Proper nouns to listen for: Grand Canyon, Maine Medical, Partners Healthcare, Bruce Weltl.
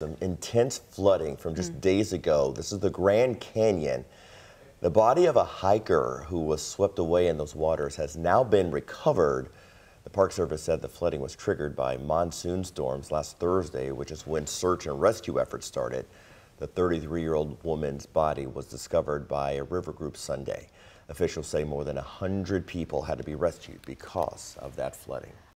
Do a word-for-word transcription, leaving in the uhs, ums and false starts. Some intense flooding from just mm. days ago. This is the Grand Canyon. The body of a hiker who was swept away in those waters has now been recovered. The Park Service said the flooding was triggered by monsoon storms last Thursday, which is when search and rescue efforts started. The thirty-three-year-old woman's body was discovered by a river group Sunday. Officials say more than one hundred people had to be rescued because of that flooding.